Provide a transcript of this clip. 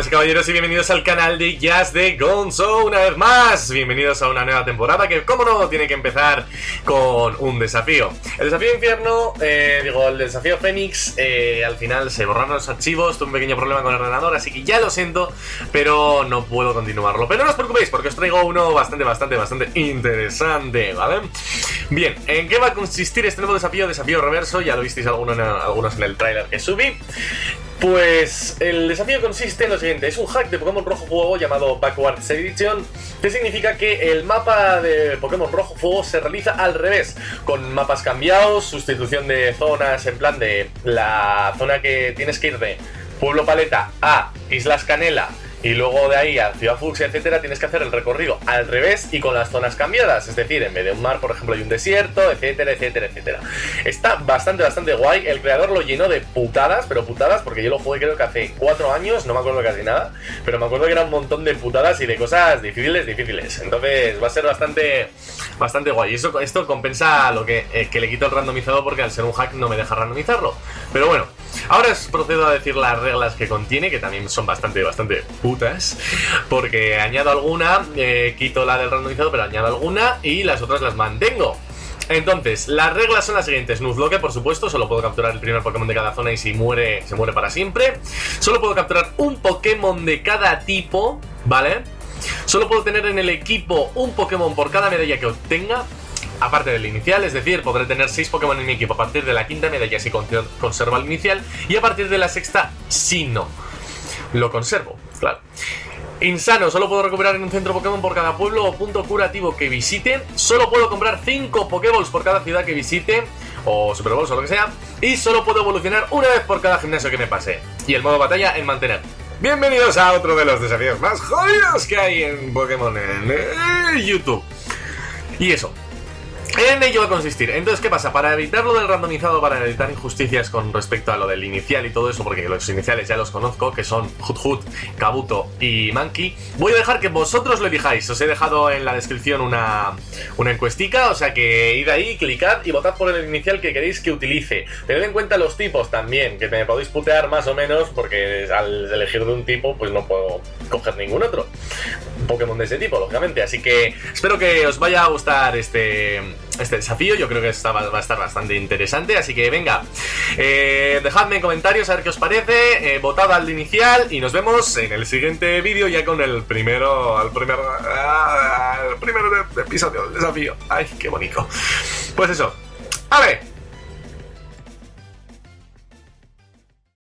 damas y caballeros, y bienvenidos al canal de JustDeGonzo una vez más. Bienvenidos a una nueva temporada que, como no, tiene que empezar con un desafío. El desafío infierno, el desafío Fénix, al final se borraron los archivos, tuve un pequeño problema con el ordenador, así que ya lo siento, pero no puedo continuarlo. Pero no os preocupéis, porque os traigo uno bastante interesante, ¿vale? Bien, ¿en qué va a consistir este nuevo desafío? Desafío reverso, ya lo visteis algunos en el tráiler que subí. Pues el desafío consiste en lo siguiente: es un hack de Pokémon Rojo Fuego llamado Backwards Edition, que significa que el mapa de Pokémon Rojo Fuego se realiza al revés, con mapas cambiados, sustitución de zonas, en plan de la zona que tienes que ir de Pueblo Paleta a Islas Canela y luego de ahí a Ciudad Fuxi, etcétera. Tienes que hacer el recorrido al revés y con las zonas cambiadas, es decir, en vez de un mar, por ejemplo, hay un desierto, etcétera. Está bastante guay, el creador lo llenó de putadas, pero putadas, porque yo lo jugué creo que hace 4 años, no me acuerdo casi nada, pero me acuerdo que era un montón de putadas y de cosas difíciles, entonces va a ser bastante guay. Esto compensa lo que le quito el randomizado, porque al ser un hack no me deja randomizarlo, pero bueno. Ahora os procedo a decir las reglas que contiene, que también son bastante putas, porque añado alguna, quito la del randomizado, pero añado alguna y las otras las mantengo. Entonces, las reglas son las siguientes. Nuzlocke, por supuesto, solo puedo capturar el primer Pokémon de cada zona y si muere, se muere para siempre. Solo puedo capturar un Pokémon de cada tipo, ¿vale? Solo puedo tener en el equipo un Pokémon por cada medalla que obtenga, aparte del inicial, es decir, podré tener 6 Pokémon en mi equipo a partir de la 5ª medalla si conservo el inicial, y a partir de la 6ª si no lo conservo, claro. Insano, solo puedo recuperar en un centro Pokémon por cada pueblo o punto curativo que visite. Solo puedo comprar 5 Pokéballs por cada ciudad que visite, o Super Balls o lo que sea. Y solo puedo evolucionar una vez por cada gimnasio que me pase. Y el modo batalla en mantener. Bienvenidos a otro de los desafíos más jodidos que hay en Pokémon en YouTube. Y eso, en ello va a consistir. Entonces, ¿qué pasa? Para evitar lo del randomizado, para evitar injusticias con respecto a lo del inicial y todo eso, porque los iniciales ya los conozco, que son Hoothoot, Kabuto y Mankey, voy a dejar que vosotros lo elijáis. Os he dejado en la descripción una encuestica, o sea que id ahí, clicad y votad por el inicial que queréis que utilice. Tened en cuenta los tipos también, que me podéis putear más o menos, porque al elegir de un tipo, pues no puedo coger ningún otro Pokémon de ese tipo, lógicamente. Así que espero que os vaya a gustar este desafío. Yo creo que va a estar bastante interesante, así que venga, dejadme en comentarios a ver qué os parece, votad al inicial y nos vemos en el siguiente vídeo, ya con el primer episodio del desafío. Ay, qué bonito. Pues eso, a ver.